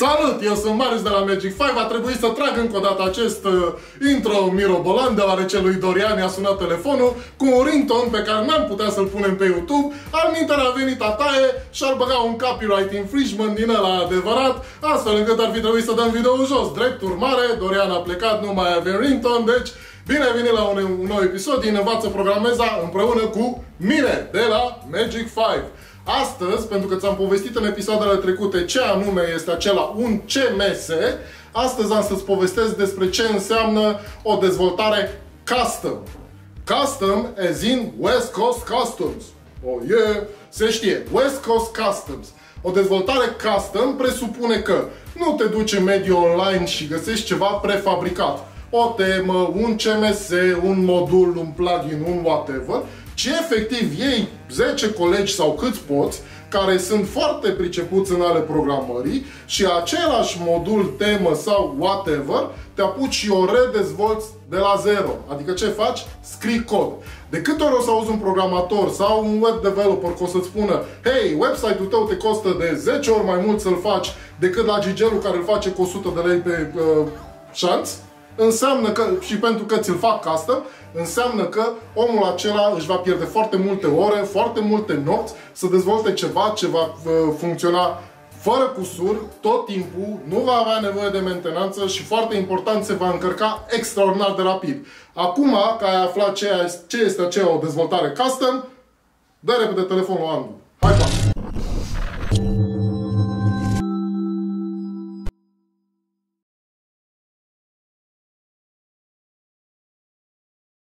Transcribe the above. Salut! Eu sunt Marius de la Magic5. A trebuit să trag încă o dată acest intro mirobolan, deoarece lui Dorian i-a sunat telefonul cu un ringtone pe care n-am putea să-l punem pe YouTube. Alminter a venit ataie și-ar băga un copyright infringement din ăla adevărat, astfel încât ar fi trebuit să dăm video-ul jos. Drept urmare, Dorian a plecat, nu mai avem ringtone, deci bine ai venit la un nou episod din Învață Programeza împreună cu mine de la Magic5. Astăzi, pentru că ți-am povestit în episoadele trecute ce anume este acela un CMS, astăzi am să-ți povestesc despre ce înseamnă o dezvoltare custom. Custom as in West Coast Customs. Se știe, West Coast Customs. O dezvoltare custom presupune că nu te duci în mediul online și găsești ceva prefabricat. O temă, un CMS, un modul, un plugin, un whatever, ci efectiv ei 10 colegi sau câți poți, care sunt foarte pricepuți în ale programării și același modul, temă sau whatever, te apuci și o redezvolți de la zero. Adică ce faci? Scrii cod. De câte ori o să auzi un programator sau un web developer că o să-ți spună: hei, website-ul tău te costă de 10 ori mai mult să-l faci decât la gigelul care îl face cu 100 de lei pe șanț? Înseamnă că, și pentru că ți-l fac custom, înseamnă că omul acela își va pierde foarte multe ore, foarte multe nopți să dezvolte ceva ce va funcționa fără cusuri, tot timpul, nu va avea nevoie de mentenanță și, foarte important, se va încărca extraordinar de rapid. Acum că ai aflat ce este aceea o dezvoltare custom, dă repede telefonul Andu. Hai, pa!